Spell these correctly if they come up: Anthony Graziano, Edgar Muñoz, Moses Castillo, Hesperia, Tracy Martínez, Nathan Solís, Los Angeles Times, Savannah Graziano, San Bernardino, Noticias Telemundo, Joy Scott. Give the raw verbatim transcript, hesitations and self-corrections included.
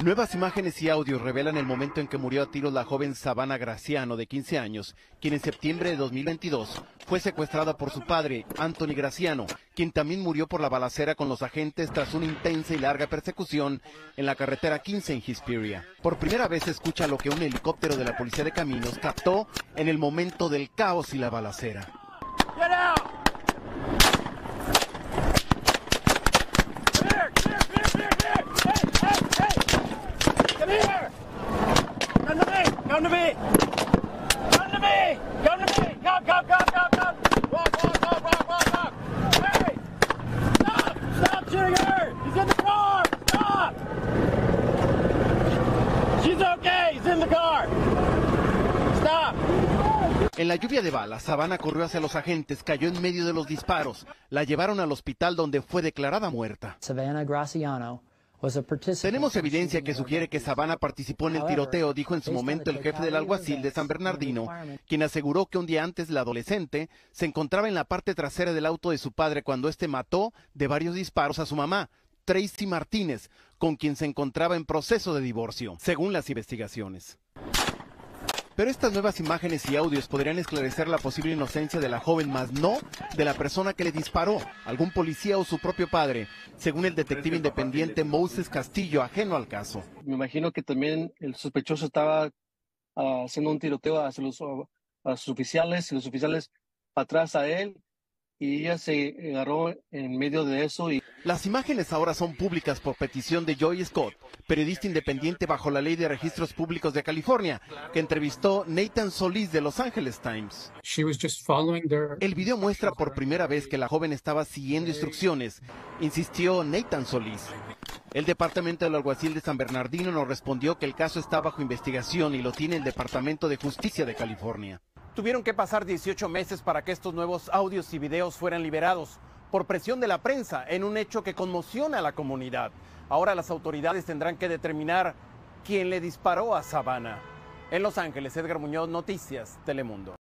Nuevas imágenes y audios revelan el momento en que murió a tiros la joven Savannah Graziano, de quince años, quien en septiembre de dos mil veintidós fue secuestrada por su padre, Anthony Graziano, quien también murió por la balacera con los agentes tras una intensa y larga persecución en la carretera quince en Hesperia. Por primera vez se escucha lo que un helicóptero de la Policía de Caminos captó en el momento del caos y la balacera. En la lluvia de balas, Savannah corrió hacia los agentes, cayó en medio de los disparos. La llevaron al hospital donde fue declarada muerta. Savannah Graziano was a participant. Tenemos evidencia que sugiere que Savannah participó en el tiroteo, dijo en su momento el jefe del alguacil de San Bernardino, quien aseguró que un día antes la adolescente se encontraba en la parte trasera del auto de su padre cuando este mató de varios disparos a su mamá, Tracy Martínez, con quien se encontraba en proceso de divorcio, según las investigaciones. Pero estas nuevas imágenes y audios podrían esclarecer la posible inocencia de la joven, mas no de la persona que le disparó, algún policía o su propio padre, según el detective independiente Moses Castillo, ajeno al caso. Me imagino que también el sospechoso estaba uh, haciendo un tiroteo hacia los, a sus oficiales, y los oficiales atrás a él, y ella se agarró en medio de eso. Y... Las imágenes ahora son públicas por petición de Joy Scott, periodista independiente bajo la Ley de Registros Públicos de California, que entrevistó Nathan Solís de Los Angeles Times. El video muestra por primera vez que la joven estaba siguiendo instrucciones, insistió Nathan Solís. El departamento del alguacil de San Bernardino nos respondió que el caso está bajo investigación y lo tiene el Departamento de Justicia de California. Tuvieron que pasar dieciocho meses para que estos nuevos audios y videos fueran liberados por presión de la prensa en un hecho que conmociona a la comunidad. Ahora las autoridades tendrán que determinar quién le disparó a Savannah. En Los Ángeles, Edgar Muñoz, Noticias Telemundo.